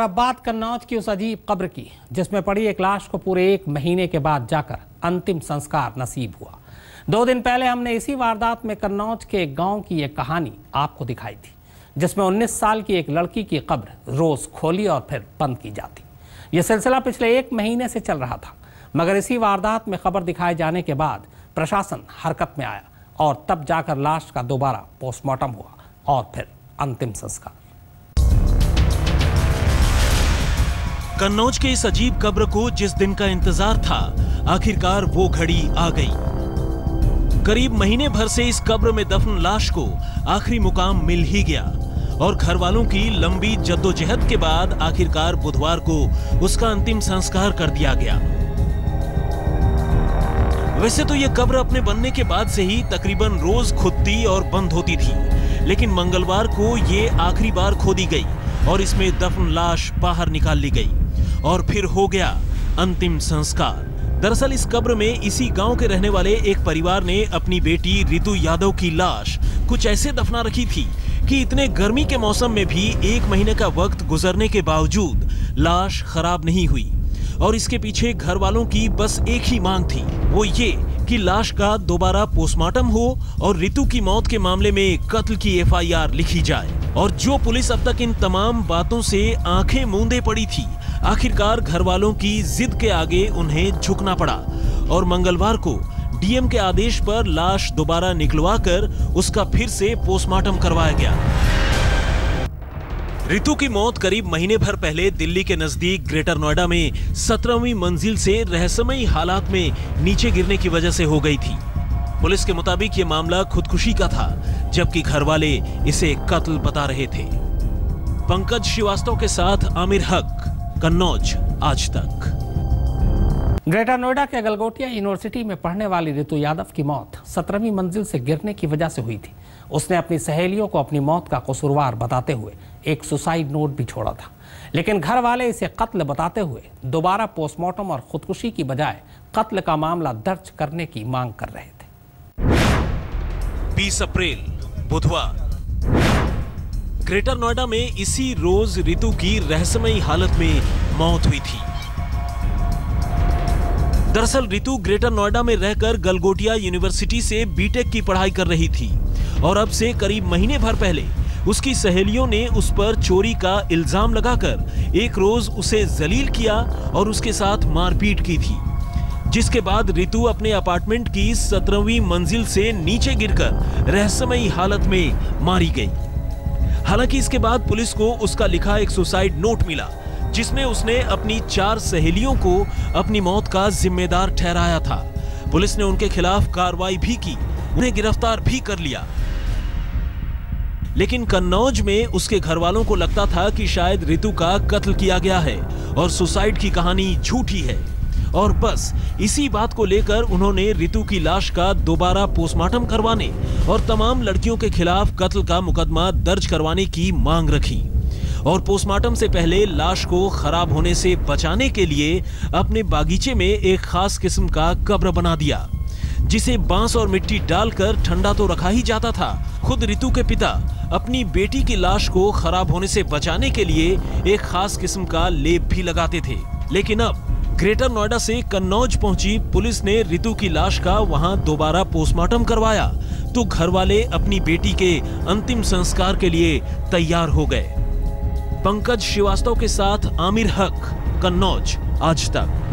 और अब बात कन्नौज की उस अजीब कब्र की जिसमें पड़ी एक लाश को पूरे एक महीने के बाद जाकर अंतिम संस्कार नसीब हुआ। 2 दिन पहले हमने इसी वारदात में कन्नौज के एक गांव की एक कहानी आपको दिखाई थी जिसमें 19 साल की एक लड़की की कब्र रोज खोली और फिर बंद की जाती। ये सिलसिला पिछले एक महीने से चल रहा था, मगर इसी वारदात में खबर दिखाए जाने के बाद प्रशासन हरकत में आया और तब जाकर लाश का दोबारा पोस्टमार्टम हुआ और फिर अंतिम संस्कार। कन्नौज के इस अजीब कब्र को जिस दिन का इंतजार था, आखिरकार वो घड़ी आ गई। करीब महीने भर से इस कब्र में दफन लाश को आखिरी मुकाम मिल ही गया और घर वालों की लंबी जद्दोजहद के बाद आखिरकार बुधवार को उसका अंतिम संस्कार कर दिया गया। वैसे तो यह कब्र अपने बनने के बाद से ही तकरीबन रोज खुदती और बंद होती थी, लेकिन मंगलवार को ये आखिरी बार खोदी गई और इसमें दफन लाश बाहर निकाल ली गई और फिर हो गया अंतिम संस्कार। दरअसल इस कब्र में इसी गांव के रहने वाले एक परिवार ने अपनी बेटी रितु यादव की लाश कुछ ऐसे दफना रखी थी कि इतने गर्मी के मौसम में भी एक महीने का वक्त गुजरने के बावजूद लाश खराब नहीं हुई और इसके पीछे घर वालों की बस एक ही मांग थी, वो ये कि लाश का दोबारा पोस्टमार्टम हो और रितु की मौत के मामले में कत्ल की एफआईआर लिखी जाए। और जो पुलिस अब तक इन तमाम बातों से आंखें मूंदे पड़ी थी, आखिरकार घर वालों की जिद के आगे उन्हें झुकना पड़ा और मंगलवार को डीएम के आदेश पर लाश दोबारा निकलवाकर उसका फिर से पोस्टमार्टम करवाया गया। रितु की मौत करीब महीने भर पहले दिल्ली के नजदीक ग्रेटर नोएडा में 17वीं मंजिल से रहस्यमयी हालात में नीचे गिरने की वजह से हो गई थी। पुलिस के मुताबिक ये मामला खुदकुशी का था, जबकि घरवाले इसे कत्ल बता रहे थे। पंकज श्रीवास्तव के साथ आमिर हक, कन्नौज, आज तक। ग्रेटर नोएडा के गलगोटिया यूनिवर्सिटी में पढ़ने वाली रितु यादव की मौत 17वीं मंजिल से गिरने की वजह से हुई थी। उसने अपनी सहेलियों को अपनी मौत का कसूरवार बताते हुए एक सुसाइड नोट भी छोड़ा था, लेकिन घर वाले इसे कत्ल बताते हुए दोबारा पोस्टमार्टम और खुदकुशी की बजाय कत्ल का मामला दर्ज करने की मांग कर रहे थे। 20 अप्रैल बुधवार ग्रेटर नोएडा में इसी रोज रितु की रहस्यमयी हालत में मौत हुई थी। दरअसल रितु ग्रेटर नोएडा में रहकर गलगोटिया यूनिवर्सिटी से बीटेक की पढ़ाई कर रही थी और अब से करीब महीने भर पहले उसकी सहेलियों ने उस पर चोरी का इल्जाम लगाकर एक रोज उसे जलील किया और उसके साथ मारपीट की थी, जिसके बाद रितु अपने अपार्टमेंट की 17वीं मंजिल से नीचे गिरकर रहस्यमयी हालत में मारी गई। हालांकि इसके बाद पुलिस को उसका लिखा एक सुसाइड नोट मिला जिसमें उसने अपनी 4 सहेलियों को अपनी मौत का जिम्मेदार ठहराया था। पुलिस ने उनके खिलाफ कार्रवाई भी की, उन्हें गिरफ्तार भी कर लिया, लेकिन कन्नौज में उसके घरवालों को लगता था कि शायद रितु का कत्ल किया गया है और सुसाइड की कहानी झूठी है और बस इसी बात को लेकर उन्होंने रितु की लाश का दोबारा पोस्टमार्टम करवाने और तमाम लड़कियों के खिलाफ कत्ल का मुकदमा दर्ज करवाने की मांग रखी और पोस्टमार्टम से पहले लाश को खराब होने से बचाने के लिए अपने बागीचे में एक खास किस्म का कब्र बना दिया, जिसे बांस और मिट्टी डालकर ठंडा तो रखा ही जाता था। खुद रितु के पिता अपनी बेटी की लाश को खराब होने से बचाने के लिए एक खास किस्म का लेप भी लगाते थे, लेकिन अब ग्रेटर नोएडा से कन्नौज पहुंची पुलिस ने रितु की लाश का वहां दोबारा पोस्टमार्टम करवाया तो घरवाले अपनी बेटी के अंतिम संस्कार के लिए तैयार हो गए। पंकज श्रीवास्तव के साथ आमिर हक, कन्नौज, आज तक।